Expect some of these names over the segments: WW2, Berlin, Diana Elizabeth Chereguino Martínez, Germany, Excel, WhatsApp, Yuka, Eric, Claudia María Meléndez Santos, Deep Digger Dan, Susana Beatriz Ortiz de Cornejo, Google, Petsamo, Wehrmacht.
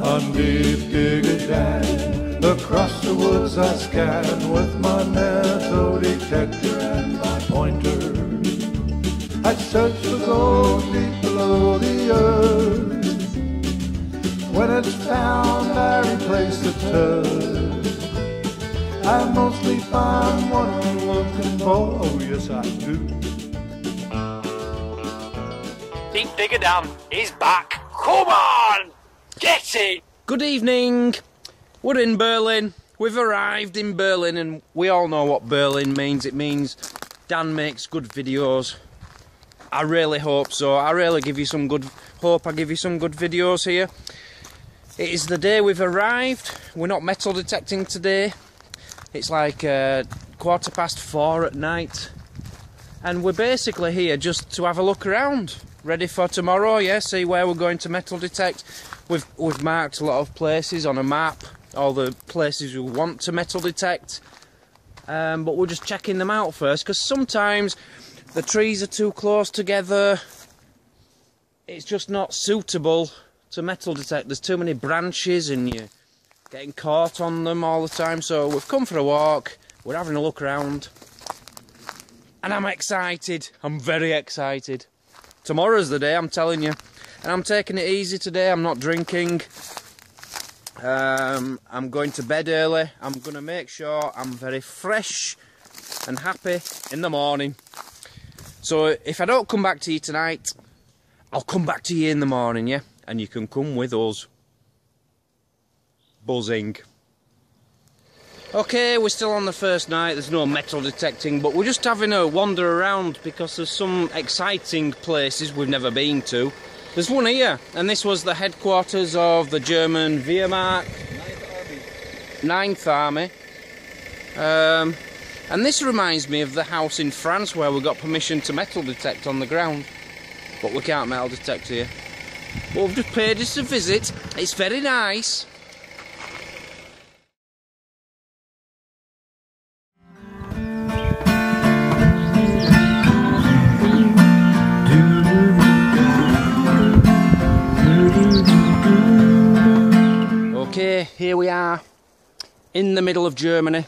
on Deep Digger Dan. Across the woods I scan with my metal detector and my pointer. I search the gold deep below the earth. When it's found, I replace the turd. I mostly find what I'm looking for. Oh, yes, I do. Deep Digger Dan is back. Come on! Get it! Good evening. We're in Berlin. We've arrived in Berlin, and we all know what Berlin means. It means Dan makes good videos. I really hope so. I really give you some good... hope I give you some good videos here. It is the day we've arrived. We're not metal detecting today. It's like 4:15 at night. And we're basically here just to have a look around. Ready for tomorrow, yeah? See where we're going to metal detect. We've marked a lot of places on a map. All the places we want to metal detect. But we're just checking them out first, because sometimes the trees are too close together. It's just not suitable to metal detect. There's too many branches and you're getting caught on them all the time. So we've come for a walk. We're having a look around. And I'm excited. I'm very excited. Tomorrow's the day, I'm telling you. And I'm taking it easy today. I'm not drinking. I'm going to bed early. I'm going to make sure I'm very fresh and happy in the morning. So if I don't come back to you tonight, I'll come back to you in the morning, yeah? And you can come with us. Buzzing. Okay, we're still on the first night. There's no metal detecting, but we're just having a wander around because there's some exciting places we've never been to. There's one here, and this was the headquarters of the German Wehrmacht. 9th Army. And this reminds me of the house in France where we got permission to metal detect on the ground. But we can't metal detect here. But we've just paid us a visit. It's very nice. Okay, here we are. In the middle of Germany.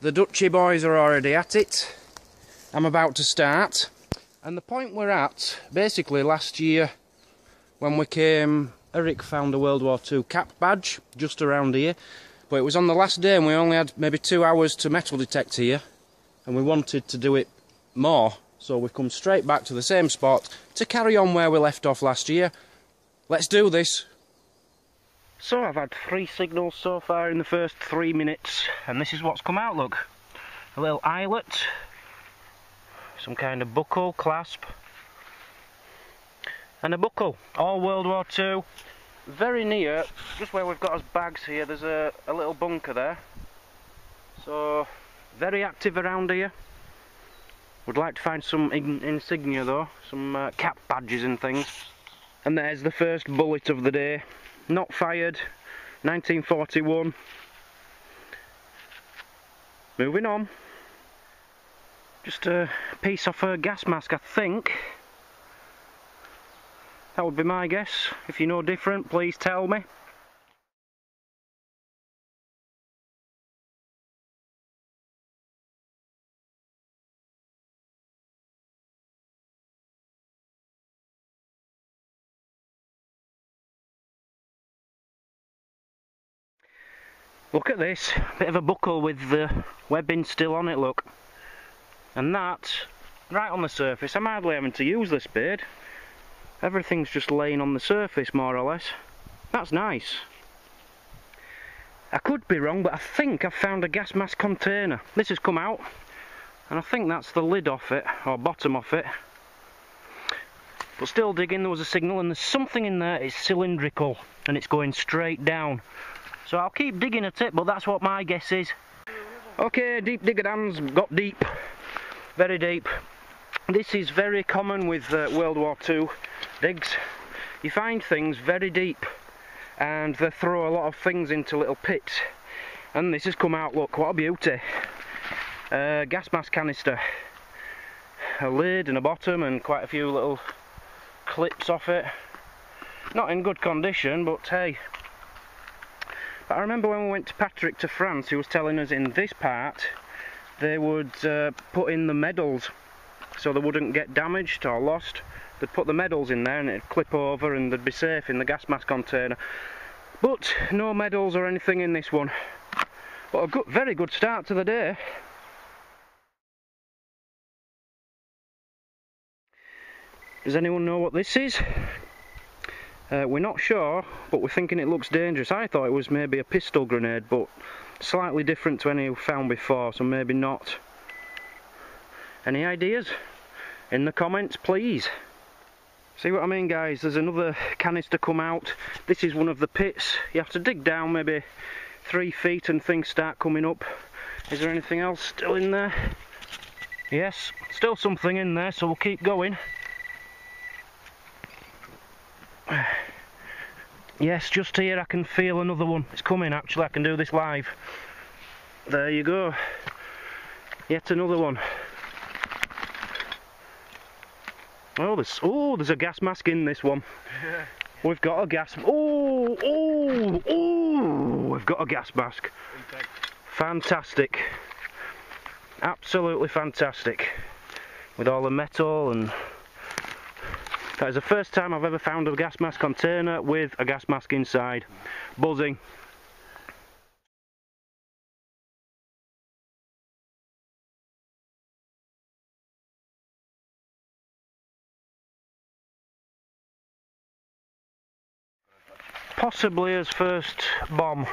The Dutchy boys are already at it. I'm about to start. And the point we're at, basically last year when we came, Eric found a World War II cap badge just around here. But it was on the last day and we only had maybe 2 hours to metal detect here. And we wanted to do it more. So we've come straight back to the same spot to carry on where we left off last year. Let's do this. So I've had 3 signals so far in the first 3 minutes, and this is what's come out, look. A little eyelet, some kind of buckle, clasp, and a buckle, all World War II. Very near, just where we've got our bags here, there's a little bunker there. So, very active around here. Would like to find some insignia though, some cap badges and things. And there's the first bullet of the day. Not fired, 1941. Moving on. Just a piece off her gas mask, I think. That would be my guess. If you know different, please tell me. Look at this, bit of a buckle with the webbing still on it, look. And that's right on the surface. I'm hardly having to use this spade. Everything's just laying on the surface, more or less. That's nice. I could be wrong, but I think I've found a gas mask container. This has come out, and I think that's the lid off it, or bottom off it. But still digging, there was a signal, and there's something in there. It's cylindrical, and it's going straight down. So I'll keep digging at it, but that's what my guess is. Okay, Deep Digger Dan's got deep. Very deep. This is very common with World War II digs. You find things very deep, and they throw a lot of things into little pits. And this has come out, look, what a beauty. Gas mask canister. A lid and a bottom and quite a few little clips off it. Not in good condition, but hey. But I remember when we went to Patrick to France, he was telling us in this part they would put in the medals so they wouldn't get damaged or lost. They'd put the medals in there and it'd clip over and they'd be safe in the gas mask container. But no medals or anything in this one. But a good, very good start to the day. Does anyone know what this is? We're not sure, but we're thinking it looks dangerous. I thought it was maybe a pistol grenade, but slightly different to any we found before, so maybe not. Any ideas? In the comments, please. See what I mean, guys? There's another canister come out. This is one of the pits. You have to dig down maybe 3 feet and things start coming up. Is there anything else still in there? Yes, still something in there, so we'll keep going. Yes, just here I can feel another one. It's coming actually, I can do this live. There you go. Yet another one. Oh, there's a gas mask in this one. Yeah. We've got a gas mask. Oh, we've got a gas mask. Fantastic. Absolutely fantastic. With all the metal and... That is the first time I've ever found a gas mask container with a gas mask inside. Buzzing. Possibly his first bomb.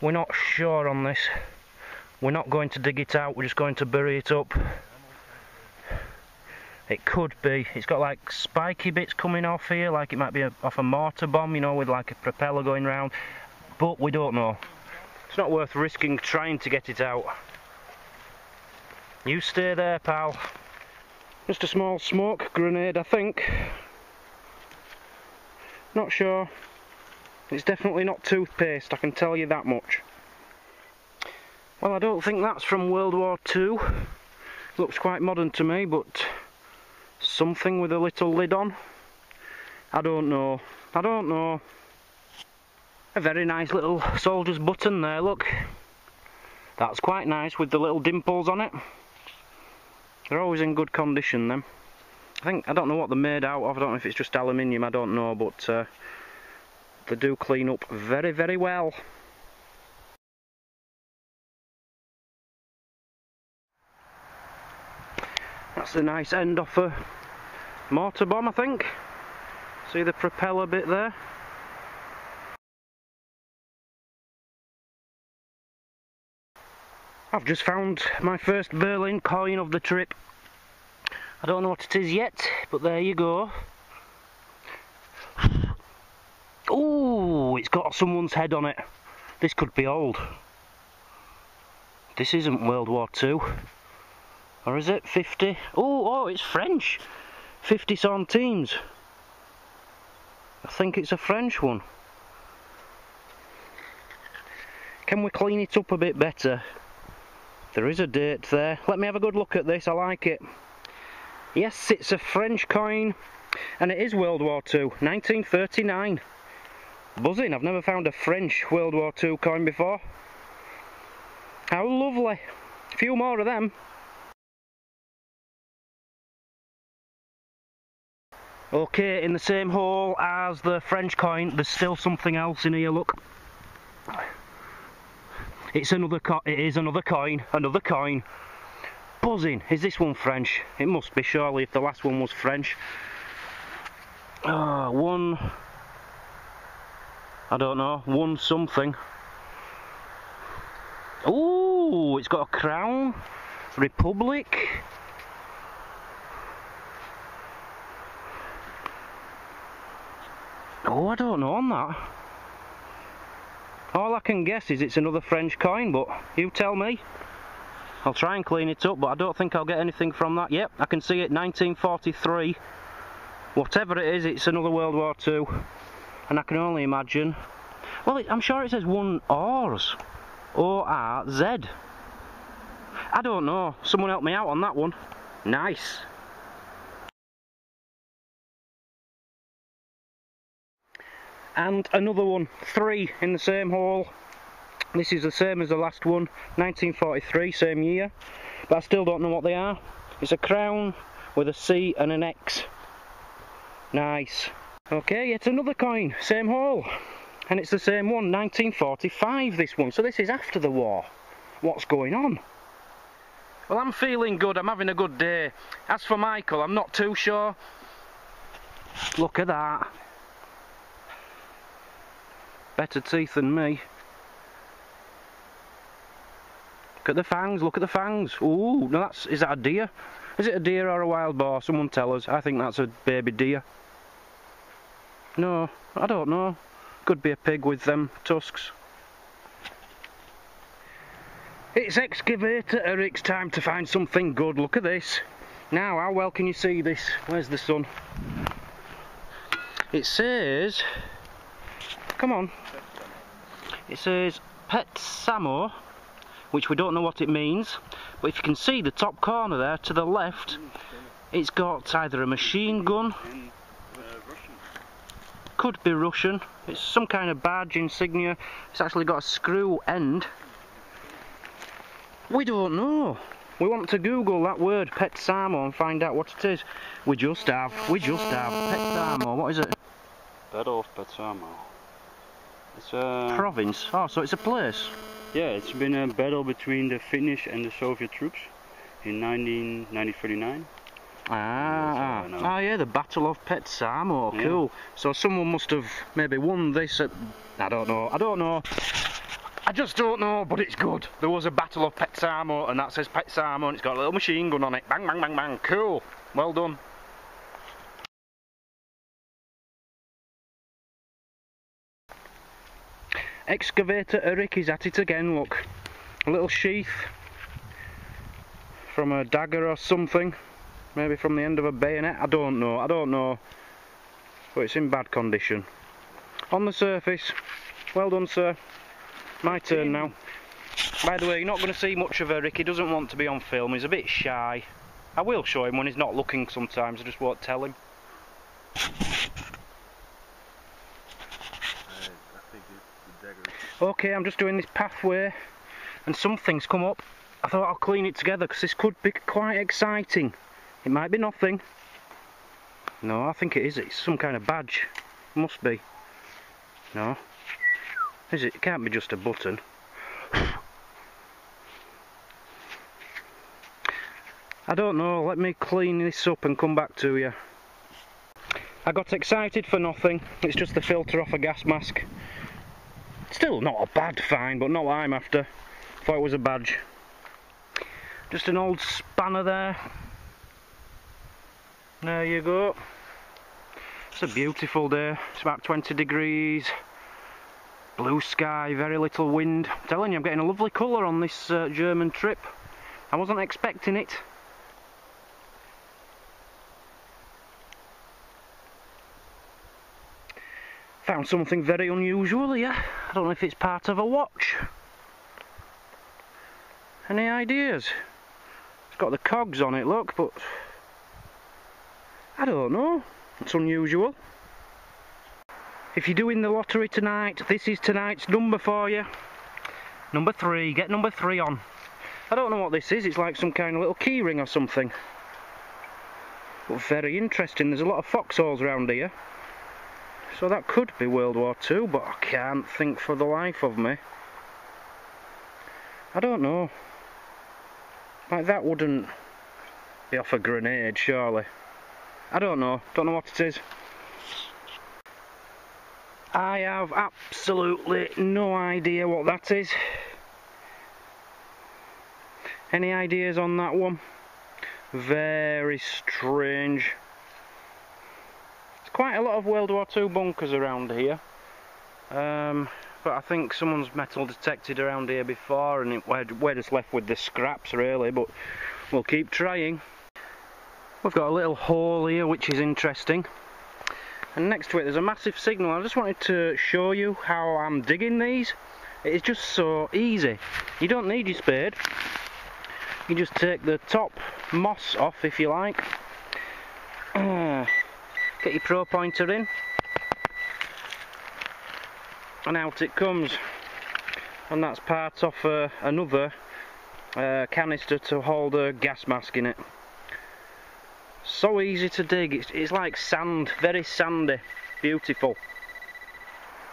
We're not sure on this. We're not going to dig it out, we're just going to bury it up. It could be. It's got like spiky bits coming off here, like it might be off a mortar bomb, you know, with like a propeller going round. But we don't know. It's not worth risking trying to get it out. You stay there, pal. Just a small smoke grenade, I think. Not sure. It's definitely not toothpaste, I can tell you that much. Well, I don't think that's from World War II. Looks quite modern to me, but... something with a little lid on? I don't know. I don't know. A very nice little soldier's button there, look. That's quite nice with the little dimples on it. They're always in good condition, them. I think, I don't know what they're made out of, I don't know if it's just aluminium, I don't know, but they do clean up very, very well. That's a nice end off a mortar bomb, I think. See the propeller bit there? I've just found my first Berlin coin of the trip. I don't know what it is yet, but there you go. Ooh, it's got someone's head on it. This could be old. This isn't World War II. Or is it 50? Oh, it's French. 50 centimes. I think it's a French one. Can we clean it up a bit better? There is a date there. Let me have a good look at this, I like it. Yes, it's a French coin, and it is World War II, 1939. Buzzing, I've never found a French World War II coin before. How lovely. A few more of them. Okay, in the same hole as the French coin, there's still something else in here, look. It's another coin, it is another coin. Buzzing, is this one French? It must be, surely, if the last one was French. Ah, I don't know, one something. Ooh, it's got a crown. Republic. Oh, I don't know on that. All I can guess is it's another French coin, but you tell me. I'll try and clean it up, but I don't think I'll get anything from that. Yep, I can see it, 1943. Whatever it is, it's another World War II. And I can only imagine... Well, I'm sure it says one Rs. O-R-Z. I don't know. Someone help me out on that one. Nice. and another one, three in the same haul. This is the same as the last one, 1943, same year, but I still don't know what they are. It's a crown with a C and an X. Nice. Okay, yet another coin, same haul, and it's the same one, 1945 this one, so this is after the war. What's going on? Well, I'm feeling good, I'm having a good day. As for Michael, I'm not too sure. Look at that. Better teeth than me. Look at the fangs, look at the fangs. Ooh, now that's, is that a deer? Is it a deer or a wild boar? Someone tell us. I think that's a baby deer. No, I don't know. Could be a pig with them tusks. It's excavator Eric's time to find something good. Look at this. Now, how well can you see this? Where's the sun? It says, come on. It says Petsamo, which we don't know what it means, but if you can see the top corner there to the left, it's got either a machine gun, could be Russian, it's some kind of badge, insignia, it's actually got a screw end. We don't know. We want to Google that word, Petsamo, and find out what it is. We just have, Petsamo, what is it? Bed of Petsamo. It's a... province? Oh, so it's a place? Yeah, it's been a battle between the Finnish and the Soviet troops in 1939. Ah, so yeah, the Battle of Petsamo, yeah. Cool. So someone must have maybe won this at... I don't know. I just don't know, but it's good. There was a Battle of Petsamo, and that says Petsamo, and it's got a little machine gun on it. Bang, bang, bang, bang. Cool. Well done. Excavator Eric is at it again, look. A little sheath from a dagger or something. Maybe from the end of a bayonet. I don't know. But it's in bad condition. On the surface. Well done, sir. My turn now. By the way, you're not going to see much of Eric. He doesn't want to be on film, he's a bit shy. I will show him when he's not looking sometimes, I just won't tell him. Okay, I'm just doing this pathway and something's come up. I thought I'll clean it together because this could be quite exciting. It might be nothing. No, I think it is. It's some kind of badge. Must be. No. Is it? It can't be just a button. I don't know, let me clean this up and come back to you. I got excited for nothing, it's just the filter off a gas mask. Still not a bad find, but not what I'm after. Thought it was a badge. Just an old spanner there. There you go. It's a beautiful day, it's about 20 degrees. Blue sky, very little wind. I'm telling you, I'm getting a lovely colour on this German trip. I wasn't expecting it. Found something very unusual here. I don't know if it's part of a watch. Any ideas? It's got the cogs on it, look, but... I don't know. It's unusual. If you do win the lottery tonight, this is tonight's number for you. Number 3, get number 3 on. I don't know what this is, it's like some kind of little key ring or something. But very interesting, there's a lot of foxholes around here. So that could be World War II, but I can't think for the life of me. I don't know. Like that wouldn't be off a grenade, surely. I don't know what it is. I have absolutely no idea what that is. Any ideas on that one? Very strange. There's quite a lot of World War II bunkers around here. But I think someone's metal detected around here before and we're just left with the scraps really, but we'll keep trying. We've got a little hole here which is interesting. And next to it there's a massive signal. I just wanted to show you how I'm digging these. It's just so easy. You don't need your spade. You just take the top moss off if you like. Get your pro pointer in. and out it comes. And that's part of another canister to hold a gas mask in it. So easy to dig, it's like sand, very sandy, beautiful.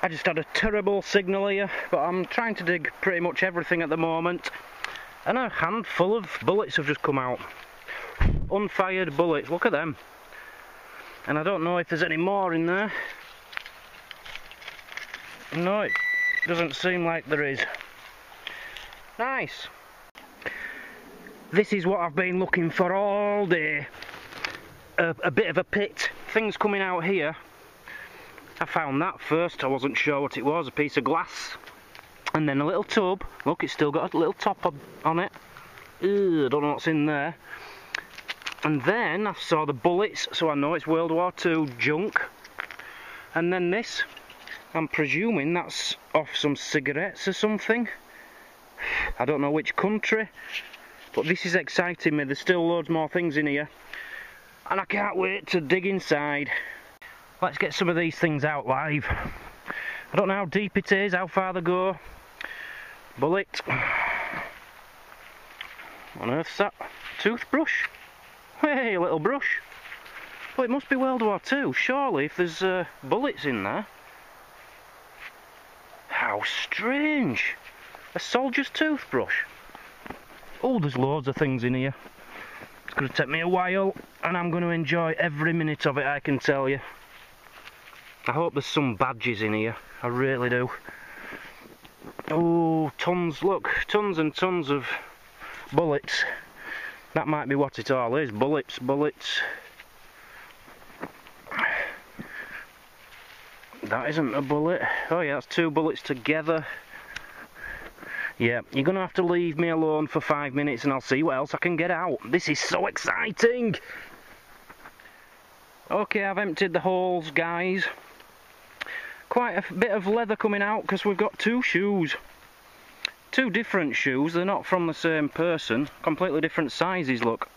I just had a terrible signal here, but I'm trying to dig pretty much everything at the moment. And a handful of bullets have just come out. Unfired bullets, look at them. And I don't know if there's any more in there. No, it doesn't seem like there is. Nice. This is what I've been looking for all day. A bit of a pit. Things coming out here. I found that first, I wasn't sure what it was, a piece of glass. And then a little tub. Look, it's still got a little top on it. Ew, I don't know what's in there. And then I saw the bullets, so I know it's World War II junk. And then this, I'm presuming that's off some cigarettes or something. I don't know which country, but this is exciting me. There's still loads more things in here. And I can't wait to dig inside. Let's get some of these things out live. I don't know how deep it is, how far they go. Bullet. On earth's that? Toothbrush? Hey, a little brush. Well, it must be World War II, surely, if there's bullets in there. How strange. A soldier's toothbrush. Oh, there's loads of things in here. It's going to take me a while, and I'm going to enjoy every minute of it, I can tell you. I hope there's some badges in here, I really do. Oh, tons, look, tons and tons of bullets. That might be what it all is, bullets, bullets. That isn't a bullet. Oh yeah, that's two bullets together. Yeah, you're gonna have to leave me alone for 5 minutes and I'll see what else I can get out. This is so exciting! Okay, I've emptied the holes, guys. Quite a bit of leather coming out because we've got two shoes. Two different shoes, they're not from the same person. Completely different sizes, look.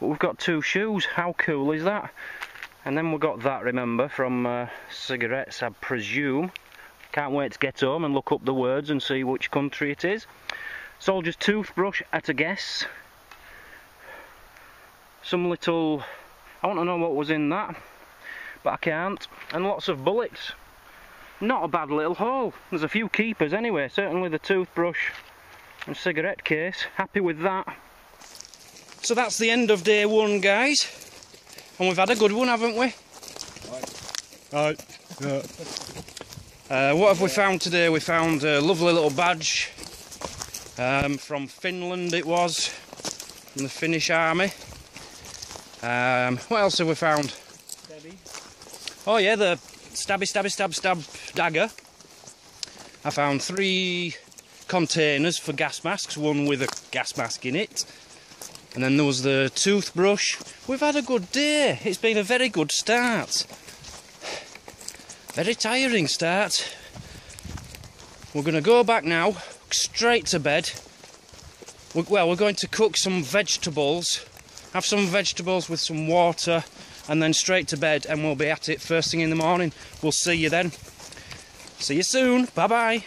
But we've got two shoes, how cool is that? And then we've got that, remember, from cigarettes, I presume. Can't wait to get home and look up the words and see which country it is. Soldier's toothbrush, at a guess. Some little... I want to know what was in that, but I can't. And lots of bullets. Not a bad little haul. There's a few keepers anyway, certainly the toothbrush and cigarette case. Happy with that. So that's the end of day one, guys. And we've had a good one, haven't we? Right. Yeah. What have we found today? We found a lovely little badge from Finland, it was, from the Finnish army. What else have we found? Stabby. Oh yeah, the stab dagger. I found 3 containers for gas masks, one with a gas mask in it. And then there was the toothbrush. We've had a good day. It's been a very good start. Very tiring start. We're going to go back now, straight to bed. Well, we're going to cook some vegetables, have some vegetables with some water, and then straight to bed, and we'll be at it first thing in the morning. We'll see you then. See you soon. Bye-bye.